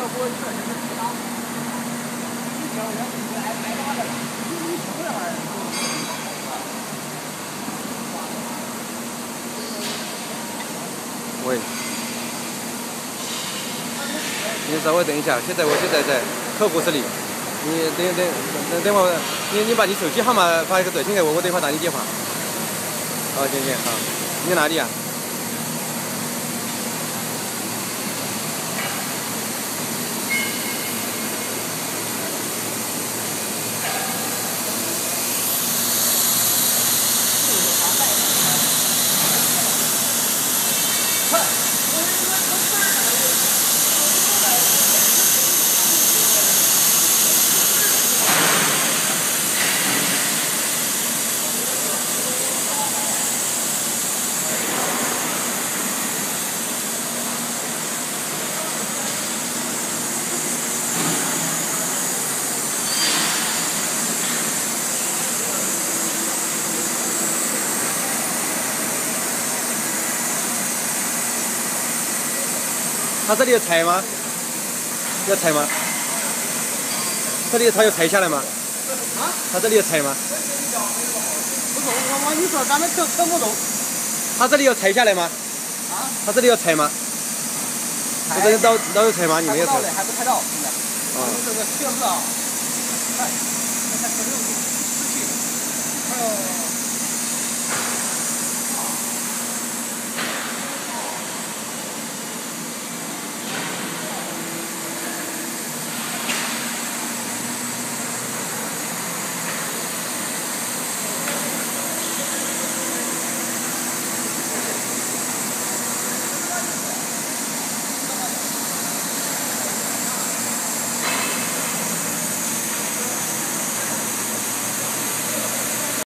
这锅确实是太大了，一整人比这还太大的了，一整这玩意儿。 喂，你稍微等一下，现在在客户室里，你等会，你把你手机号码发一个短信给我，我等会打你电话。好，行好，你在哪里啊？他这里有踩吗？要踩吗？这里他有踩下来吗？啊？他这里有踩吗？不是我你说咱们都不懂。他这里要踩下来吗？啊？他这里要踩吗？我这里刀有踩吗？你没有踩。还不太到，现在。啊。这个确实啊，看，这才16度，17。哎呦。